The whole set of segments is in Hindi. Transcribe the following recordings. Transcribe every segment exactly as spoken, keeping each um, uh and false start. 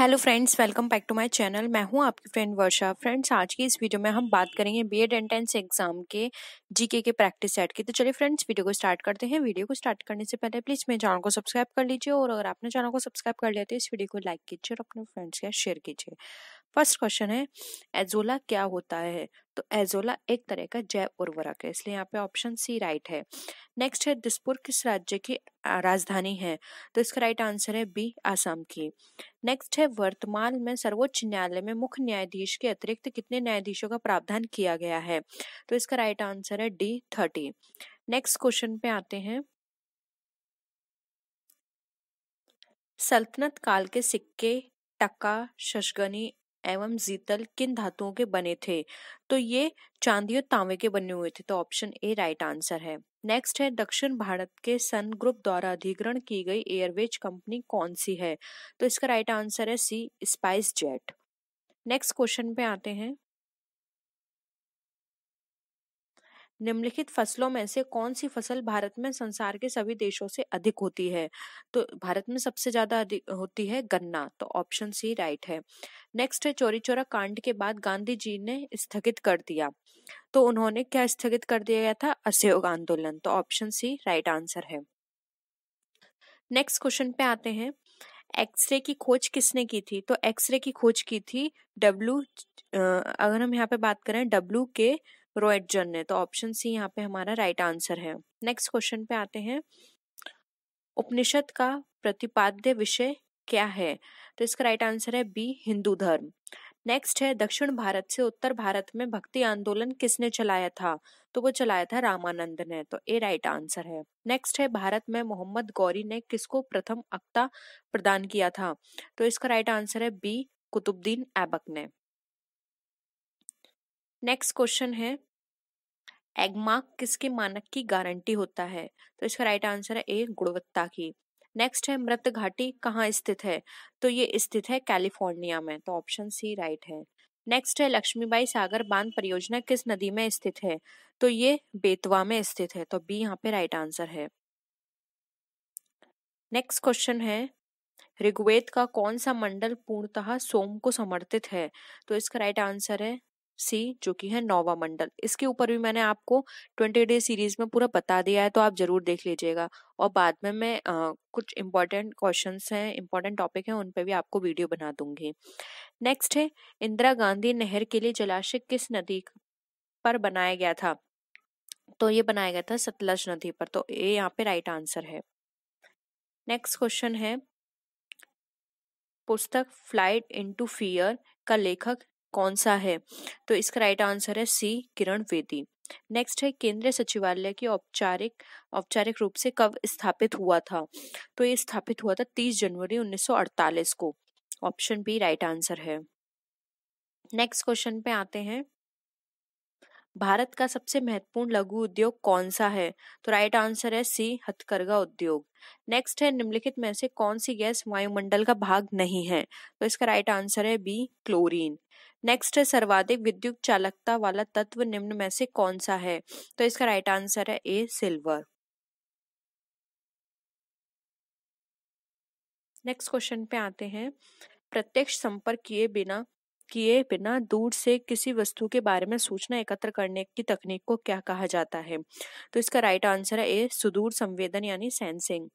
Hello friends, welcome back to my channel. मैं हूं आपकी फ्रेंड वर्षा। फ्रेंड्स, आज की इस वीडियो में हम बात करेंगे बीएड एंट्रेंस एग्जाम के जीके के प्रैक्टिस सेट की। तो चलिए फ्रेंड्स, वीडियो को स्टार्ट करते हैं। वीडियो को स्टार्ट करने से पहले प्लीज़ मेरे चैनल को सब्सक्राइब कर लीजिए, और अगर आपने चैनल को सब्सक्राइब कर लिया तो इस वीडियो को लाइक कीजिए और अपने फ्रेंड्स के साथ शेयर कीजिए। फर्स्ट क्वेश्चन है, एजोला क्या होता है? तो एजोला एक तरह का जैव उर्वरक है, इसलिए यहाँ पे ऑप्शन सी राइट है। नेक्स्ट है, दिसपुर किस राज्य की राजधानी है? तो इसका राइट आंसर है बी, आसाम की। नेक्स्ट है, वर्तमान में सर्वोच्च न्यायालय में मुख्य न्यायाधीश के अतिरिक्त कितने न्यायाधीशों का प्रावधान किया गया है? तो इसका राइट आंसर है डी, थर्टी। नेक्स्ट क्वेश्चन पे आते हैं, सल्तनत काल के सिक्के टक्का, शशगनी एवं जीतल किन धातुओं के बने थे? तो ये चांदी और तांबे के बने हुए थे। तो ऑप्शन ए राइट आंसर है। नेक्स्ट है, दक्षिण भारत के सन ग्रुप द्वारा अधिग्रहण की गई एयरवेज कंपनी कौन सी है? तो इसका राइट आंसर है C, SpiceJet. Next question पे आते हैं, निम्नलिखित फसलों में से कौन सी फसल भारत में संसार के सभी देशों से अधिक होती है? तो भारत में सबसे ज्यादा अधिक होती है गन्ना। तो ऑप्शन सी राइट है। नेक्स्ट है, चौरी चौरा कांड के बाद गांधी जी ने स्थगित कर दिया, तो उन्होंने क्या स्थगित कर दिया गया था? असहयोग आंदोलन। तो ऑप्शन सी राइट आंसर है। नेक्स्ट क्वेश्चन पे आते हैं, एक्सरे की खोज किसने की थी? तो एक्सरे की खोज की थी डब्ल्यू, अगर हम यहाँ पे बात करें डब्ल्यू के रोएटजन ने। तो ऑप्शन सी यहाँ पे हमारा राइट आंसर है। नेक्स्ट क्वेश्चन पे आते हैं, उपनिषद का प्रतिपाद्य विषय क्या है? तो इसका राइट आंसर है बी, हिंदू धर्म। नेक्स्ट है, दक्षिण भारत से उत्तर भारत में भक्ति आंदोलन किसने चलाया था? तो वो चलाया था रामानंद ने। तो ए राइट आंसर है। नेक्स्ट है, भारत में मोहम्मद गौरी ने किसको प्रथम अक्ता प्रदान किया था? तो इसका राइट आंसर है बी, कुतुबुद्दीन ऐबक ने। नेक्स्ट क्वेश्चन है, एगमार्क किसके मानक की गारंटी होता है? तो इसका राइट आंसर है ए, गुणवत्ता की। नेक्स्ट है, मृत घाटी कहाँ स्थित है? तो ये स्थित है कैलिफोर्निया में। तो ऑप्शन सी राइट है। नेक्स्ट है, लक्ष्मी बाई सागर बांध परियोजना किस नदी में स्थित है? तो ये बेतवा में स्थित है। तो बी यहाँ पे राइट आंसर है। नेक्स्ट क्वेश्चन है, ऋग्वेद का कौन सा मंडल पूर्णतः सोम को समर्पित है? तो इसका राइट आंसर है सी, जो कि है नौवा मंडल। इसके ऊपर भी मैंने आपको ट्वेंटी डे सीरीज में पूरा बता दिया है, तो आप जरूर देख लीजिएगा। और बाद में मैं आ, कुछ इम्पोर्टेंट क्वेश्चंस हैं, इम्पोर्टेंट टॉपिक हैं, उन पे भी आपको वीडियो बना दूंगी। नेक्स्ट है, इंदिरा गांधी नहर के लिए जलाशय किस नदी पर बनाया गया था? तो ये बनाया गया था सतलज नदी पर। तो ये यहाँ पे राइट आंसर है। नेक्स्ट क्वेश्चन है, पुस्तक फ्लाइट इनटू फियर का लेखक कौन सा है? तो इसका राइट आंसर है सी, किरण वेदी। नेक्स्ट है, केंद्रीय सचिवालय की औपचारिक औपचारिक रूप से कब स्थापित हुआ था? तो ये स्थापित हुआ था तीस जनवरी उन्नीस सौ अड़तालीस को। ऑप्शन बी राइट आंसर है। नेक्स्ट क्वेश्चन पे आते हैं, भारत का सबसे महत्वपूर्ण लघु उद्योग कौन सा है? तो राइट आंसर है सी, हथकरघा उद्योग। नेक्स्ट है, निम्नलिखित में से कौन सी गैस वायुमंडल का भाग नहीं है? तो इसका राइट आंसर है बी, क्लोरीन। नेक्स्ट है, सर्वाधिक विद्युत चालकता वाला तत्व निम्न में से कौन सा है? तो इसका राइट आंसर है ए, सिल्वर। नेक्स्ट क्वेश्चन पे आते हैं, प्रत्यक्ष संपर्क किए बिना किए बिना दूर से किसी वस्तु के बारे में सूचना एकत्र करने की तकनीक को क्या कहा जाता है? तो इसका राइट आंसर है ए, सुदूर संवेदन यानी सेंसिंग।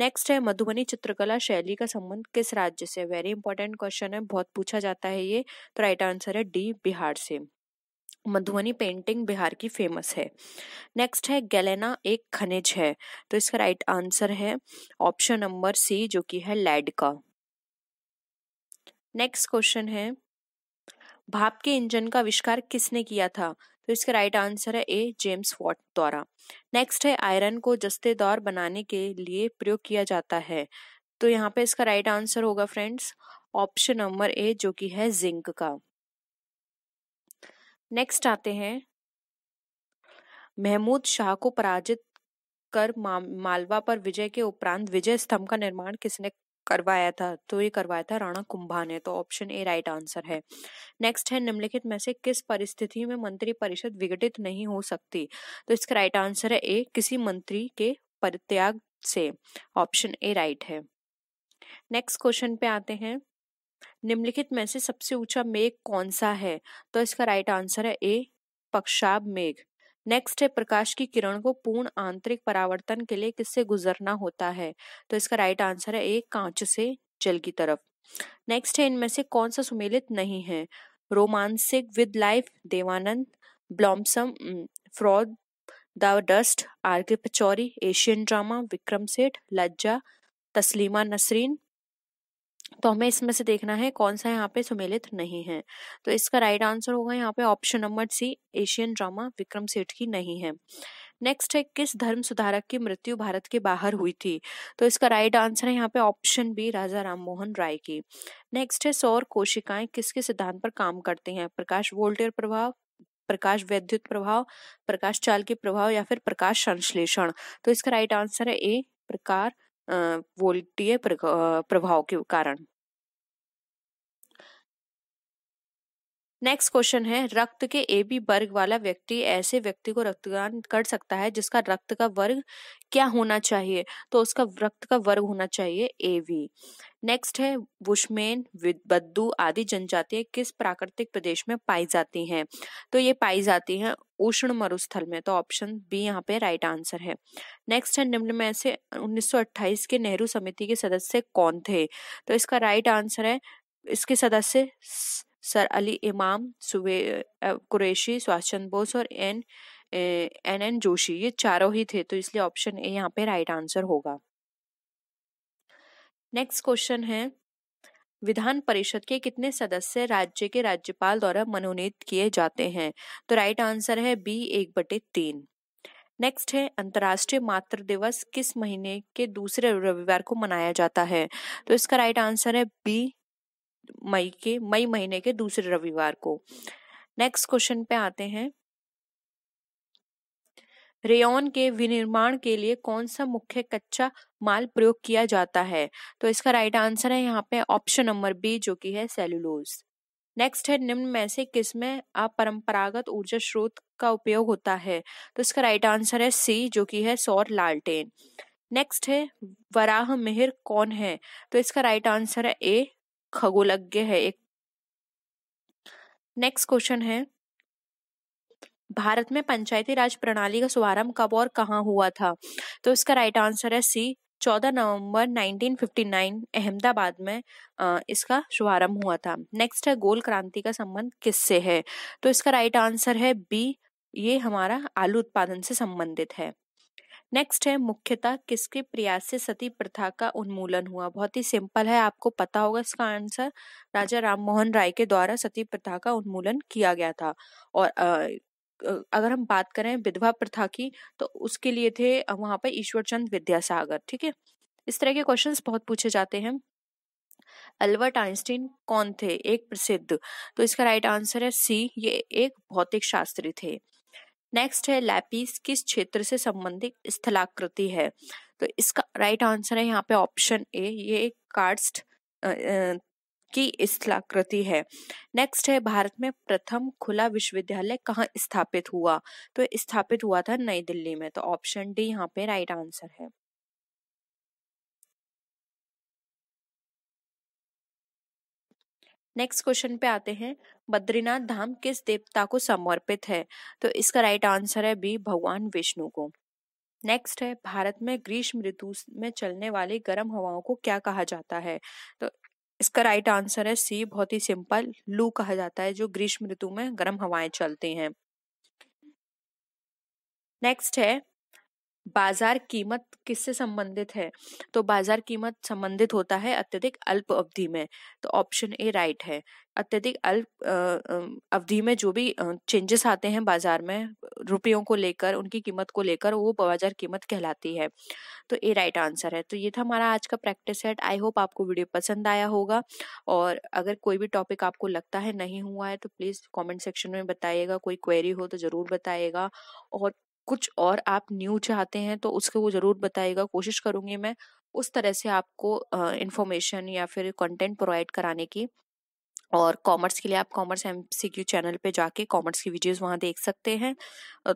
नेक्स्ट है, मधुबनी चित्रकला शैली का संबंध किस राज्य से? वेरी इंपॉर्टेंट क्वेश्चन है, बहुत पूछा जाता है ये। तो राइट आंसर है डी, बिहार से। मधुबनी पेंटिंग बिहार की फेमस है। नेक्स्ट है, गैलेना एक खनिज है। तो इसका राइट आंसर है ऑप्शन नंबर सी, जो कि है लेड का। नेक्स्ट क्वेश्चन है, भाप के इंजन का आविष्कार किसने किया था? तो इसका राइट आंसर है ए, जेम्स वॉट द्वारा। नेक्स्ट है, आयरन को जस्तेदार बनाने के लिए प्रयोग किया जाता है। तो यहाँ पे इसका राइट आंसर होगा फ्रेंड्स ऑप्शन नंबर ए, जो कि है जिंक का। नेक्स्ट आते हैं, महमूद शाह को पराजित कर मालवा पर विजय के उपरांत विजय स्तंभ का निर्माण किसने करवाया था? तो ये करवाया था राणा कुंभा ने। तो ऑप्शन ए राइट आंसर है। नेक्स्ट है, निम्नलिखित में से किस परिस्थिति में मंत्रिपरिषद विघटित नहीं हो सकती? तो इसका राइट आंसर है ए, किसी मंत्री के परित्याग से। ऑप्शन ए राइट है। नेक्स्ट क्वेश्चन पे आते हैं, निम्नलिखित में से सबसे ऊंचा मेघ कौन सा है? तो इसका राइट आंसर है ए पक्षाब मेघ। नेक्स्ट है प्रकाश की किरण को पूर्ण आंतरिक परावर्तन के लिए किससे गुजरना होता है? तो इसका राइट आंसर है ए कांच से जल की तरफ। नेक्स्ट है इनमें से कौन सा सुमेलित नहीं है? Romantic with life Devanand, blossom fraud, the dust R K Pachauri, Asian drama, Vikram सेठ, लज्जा, तस्लीमा नसरीन। तो हमें इसमें से देखना है कौन सा यहाँ पे सुमेलित नहीं है। तो इसका राइट आंसर होगा यहाँ पे option number C Asian drama, Vikram Seth की नहीं है। नेक्स्ट है किस धर्म सुधारक की मृत्यु भारत के बाहर हुई थी? तो इसका राइट आंसर है यहाँ पे ऑप्शन बी राजा राममोहन राय की। नेक्स्ट है सौर कोशिकाएं किसके सिद्धांत पर काम करती हैं? प्रकाश वोल्टेयर प्रभाव, प्रकाश वैद्युत प्रभाव, प्रकाश चाल के प्रभाव या फिर प्रकाश संश्लेषण। तो इसका राइट आंसर है ए प्रकार वोल्टीय प्रभाव के कारण। नेक्स्ट क्वेश्चन है रक्त के ए बी वर्ग वाला व्यक्ति ऐसे व्यक्ति को रक्तदान कर सकता है जिसका रक्त का वर्ग क्या होना चाहिए? तो उसका रक्त का वर्ग होना चाहिए ए बी। नेक्स्ट है बुशमेन, बद्दू आदि जनजातियां किस प्राकृतिक प्रदेश में पाई जाती हैं? तो ये पाई जाती हैं उष्ण मरुस्थल में। तो ऑप्शन बी यहाँ पे राइट आंसर है। नेक्स्ट है निम्न में से उन्नीस सौ अट्ठाईस के नेहरू समिति के सदस्य कौन थे? तो इसका राइट आंसर है इसके सदस्य सर अली इमाम, सुबे कुरैशी, सुभाष चंद्र बोस और एन एन एन जोशी, ये चारों ही थे। तो इसलिए ऑप्शन ए यहाँ पे राइट आंसर होगा। नेक्स्ट क्वेश्चन है विधान परिषद के कितने सदस्य राज्य के राज्यपाल द्वारा मनोनीत किए जाते हैं? तो राइट आंसर है बी एक बटे तीन। नेक्स्ट है अंतर्राष्ट्रीय मातृ दिवस किस महीने के दूसरे रविवार को मनाया जाता है? तो इसका राइट आंसर है बी मई के मई महीने के दूसरे रविवार को। नेक्स्ट क्वेश्चन पे आते हैं रेयॉन के विनिर्माण के लिए कौन सा मुख्य कच्चा माल प्रयोग किया जाता है? तो इसका राइट आंसर है यहाँ पे ऑप्शन नंबर बी जो कि है सेलुलोज। नेक्स्ट है निम्न में से किसमें अपरंपरागत ऊर्जा स्रोत का उपयोग होता है? तो इसका राइट आंसर है सी जो कि है सौर लालटेन। नेक्स्ट है वराह मिहिर कौन है? तो इसका राइट आंसर है ए खगोलज्ञ है एक। नेक्स्ट क्वेश्चन है भारत में पंचायती राज प्रणाली का शुभारंभ कब और कहाँ हुआ था? तो इसका राइट आंसर है सी चौदह नवंबर उन्नीस सौ उनसठ अहमदाबाद में आ, इसका शुभारंभ हुआ था। नेक्स्ट है गोल क्रांति का संबंध किससे है? तो इसका राइट आंसर है बी ये हमारा आलू उत्पादन से संबंधित है। नेक्स्ट है मुख्यतः किसके प्रयास से सती प्रथा का उन्मूलन हुआ? बहुत ही सिंपल है, आपको पता होगा इसका आंसर राजा राममोहन राय के द्वारा सती प्रथा का उन्मूलन किया गया था। और आ, अगर हम बात करें विधवा प्रथा की तो उसके लिए थे वहां पर ईश्वरचंद विद्यासागर। ठीक है, इस तरह के क्वेश्चंस बहुत पूछे जाते हैं। अल्बर्ट आइंस्टीन कौन थे? एक प्रसिद्ध। तो इसका राइट आंसर है सी ये एक भौतिक शास्त्री थे। नेक्स्ट है लैपिस किस क्षेत्र से संबंधित स्थलाकृति है? तो इसका राइट आंसर है यहाँ पे ऑप्शन ए ये एक कार्स्ट की स्थलाकृति है। नेक्स्ट है भारत में प्रथम खुला विश्वविद्यालय कहाँ स्थापित हुआ? तो स्थापित हुआ था नई दिल्ली में। तो ऑप्शन डी यहाँ पे राइट आंसर है। नेक्स्ट क्वेश्चन पे आते हैं बद्रीनाथ धाम किस देवता को समर्पित है? तो इसका राइट आंसर है बी भगवान विष्णु को। नेक्स्ट है भारत में ग्रीष्म ऋतु में चलने वाली गर्म हवाओं को क्या कहा जाता है? तो इसका राइट आंसर है सी बहुत ही सिंपल लू कहा जाता है, जो ग्रीष्म ऋतु में गर्म हवाएं चलती हैं। नेक्स्ट है बाजार कीमत किससे संबंधित है? तो बाजार कीमत संबंधित होता है अत्यधिक अल्प अवधि में। तो ऑप्शन ए राइट है। अत्यधिक अल्प अवधि में जो भी चेंजेस आते हैं बाजार में रुपयों को लेकर, उनकी कीमत को लेकर, वो बाजार कीमत कहलाती है। तो ए राइट आंसर है। तो ये था हमारा आज का प्रैक्टिस सेट। आई होप आपको वीडियो पसंद आया होगा, और अगर कोई भी टॉपिक आपको लगता है नहीं हुआ है तो प्लीज़ कॉमेंट सेक्शन में बताइएगा। कोई क्वेरी हो तो ज़रूर बताइएगा, और कुछ और आप न्यू चाहते हैं तो उसको वो ज़रूर बताइएगा। कोशिश करूँगी मैं उस तरह से आपको इन्फॉर्मेशन या फिर कंटेंट प्रोवाइड कराने की। और कॉमर्स के लिए आप कॉमर्स एमसीक्यू चैनल पे जाके कॉमर्स की वीडियोस वहाँ देख सकते हैं।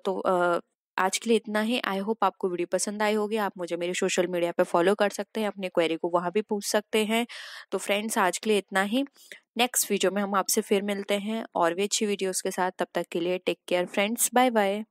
तो आ, आज के लिए इतना ही। आई होप आपको वीडियो पसंद आई होगी। आप मुझे मेरे सोशल मीडिया पे फॉलो कर सकते हैं, अपने क्वेरी को वहाँ भी पूछ सकते हैं। तो फ्रेंड्स आज के लिए इतना ही, नेक्स्ट वीडियो में हम आपसे फिर मिलते हैं और भी अच्छी वीडियोस के साथ। तब तक के लिए take care friends, bye bye.